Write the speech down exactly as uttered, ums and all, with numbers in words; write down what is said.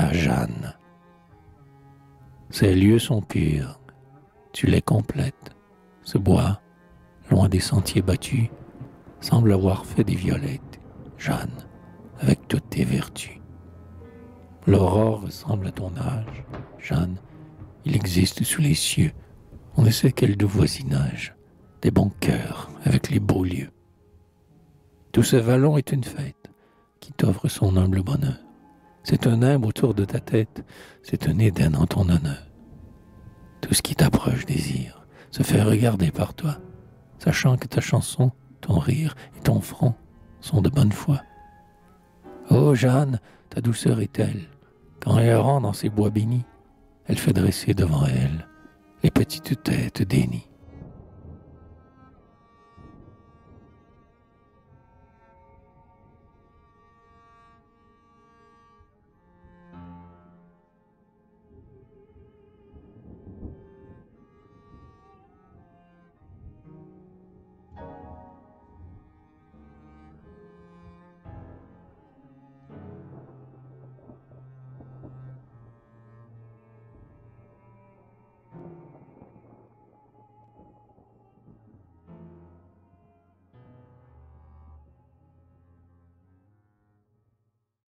à Jeanne. Ces lieux sont purs, tu les complètes. Ce bois, loin des sentiers battus, semble avoir fait des violettes, Jeanne, avec toutes tes vertus. L'aurore ressemble à ton âge, Jeanne, il existe sous les cieux, on ne sait quel doux voisinage, des bons cœurs avec les beaux lieux. Tout ce vallon est une fête qui t'offre son humble bonheur. C'est un nimbe autour de ta tête, c'est un Éden en ton honneur. Tout ce qui t'approche désire se fait regarder par toi, sachant que ta chanson, ton rire et ton front sont de bonne foi. Ô Jeanne, ta douceur est telle, qu'en errant dans ces bois bénis, elle fait dresser devant elle les petites têtes des nids.